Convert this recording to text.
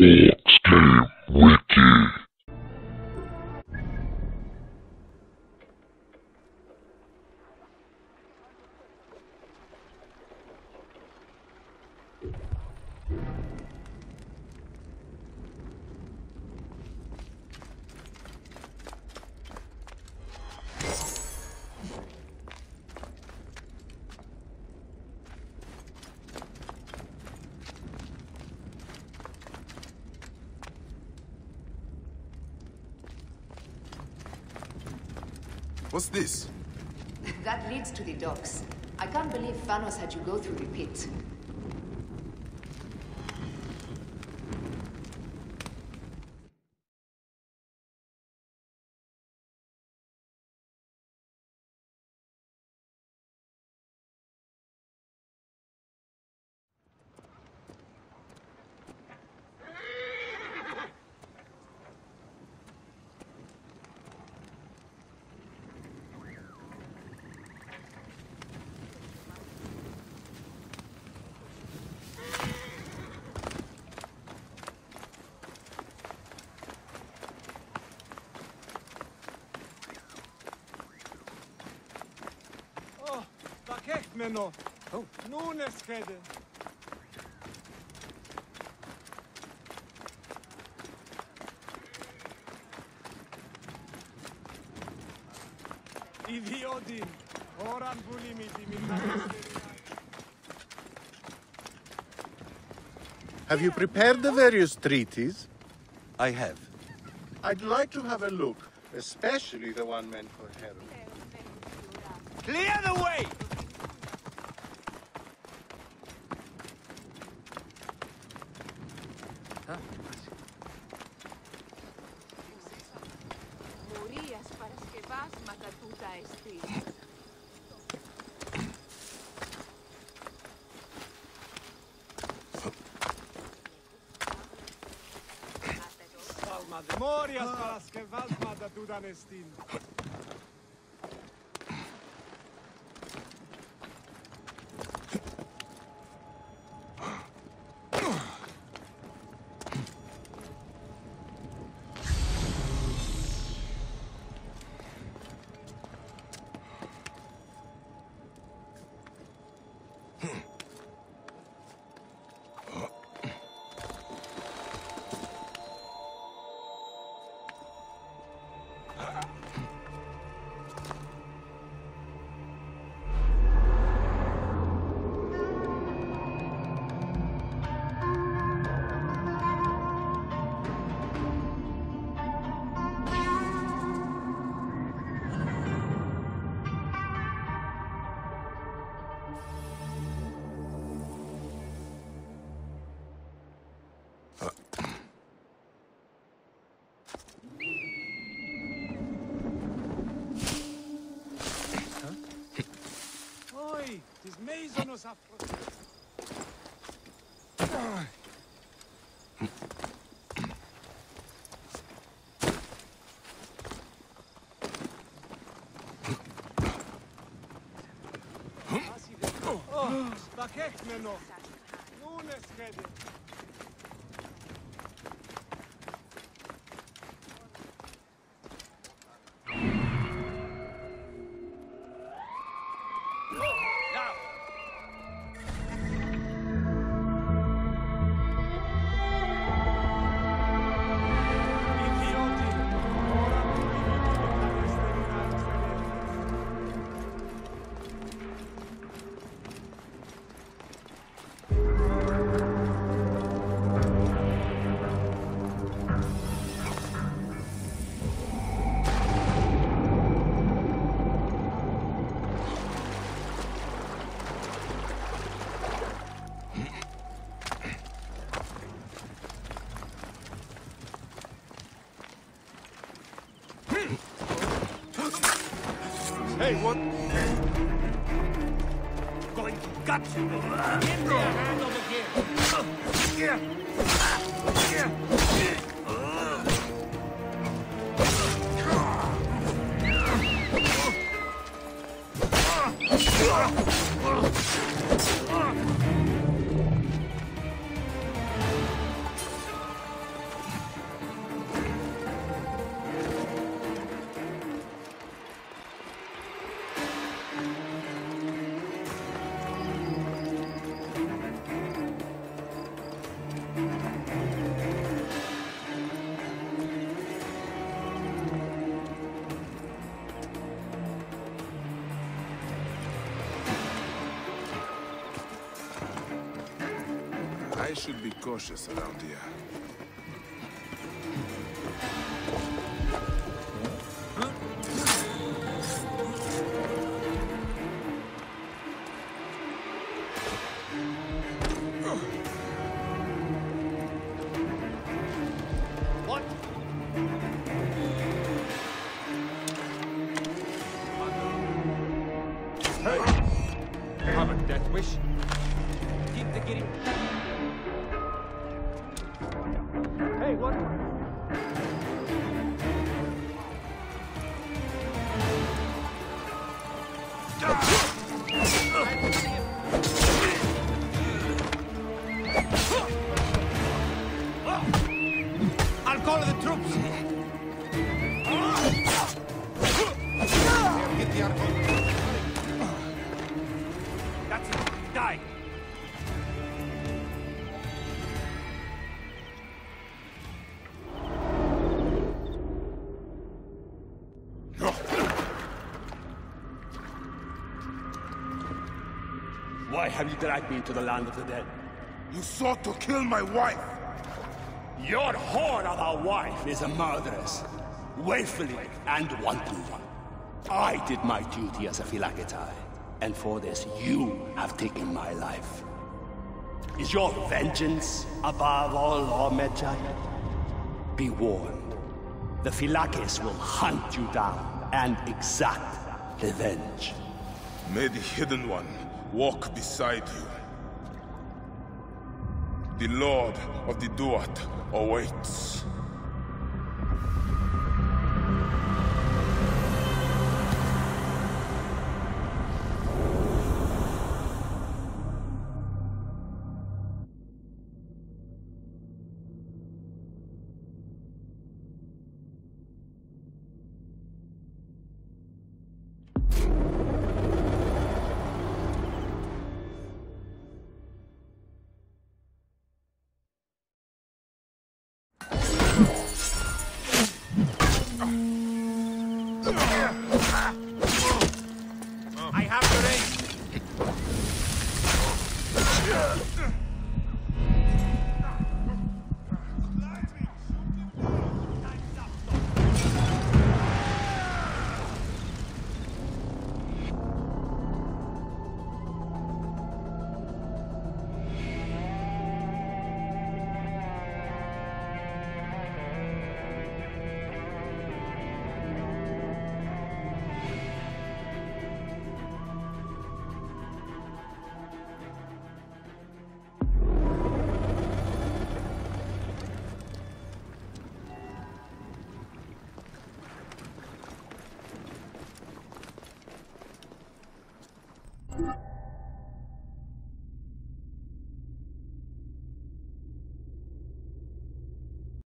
Sports Game Wiki. What's this? That leads to the docks. I can't believe Thanos had you go through the pit. Oh, have you prepared the various treaties? I have. I'd like to have a look, especially the one meant for Hera. Clear the way! Hey, what? Going to gut you! Get your hand over here! should be cautious around here. Why have you dragged me into the land of the dead? You sought to kill my wife! Your whore of our wife is a murderess, willfully and wantonly. I did my duty as a Phylakitai, and for this you have taken my life. Is your vengeance above all law, Medjay? Be warned, the Phylakis will hunt you down and exact revenge. May the Hidden One walk beside you. The Lord of the Duat awaits. What?